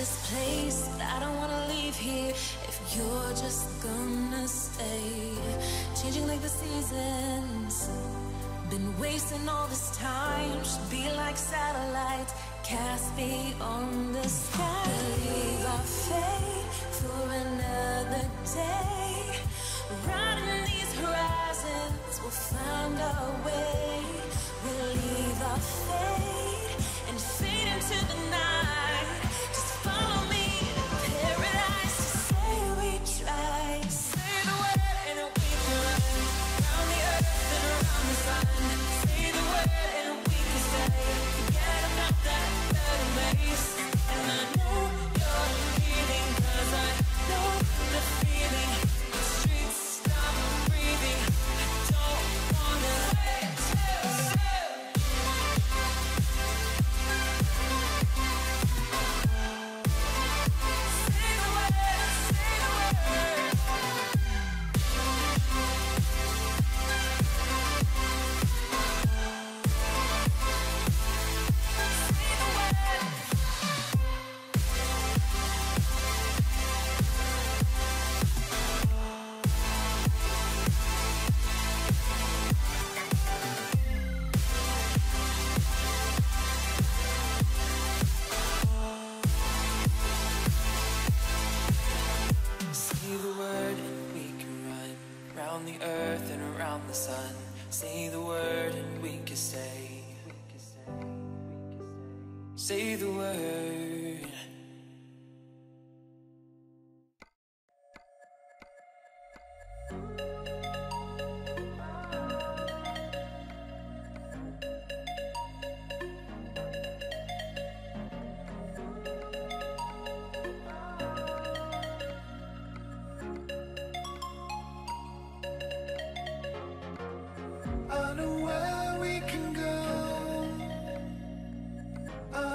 this place, I don't wanna leave here if you're just gonna stay. Changing like the seasons, been wasting all this time. Should be like satellites cast beyond the sky. Believe our fate for another day. Riding these horizons, we'll find our way. We'll leave our fate and fade into the night. Just follow me to paradise. Just say we tried. Say the word and we can run. Round the earth and around the sun. Say the word and we can stay. Forget about that third place. And I know you're leaving, 'cause I know the feeling. The streets stop breathing. I don't wanna wait till. I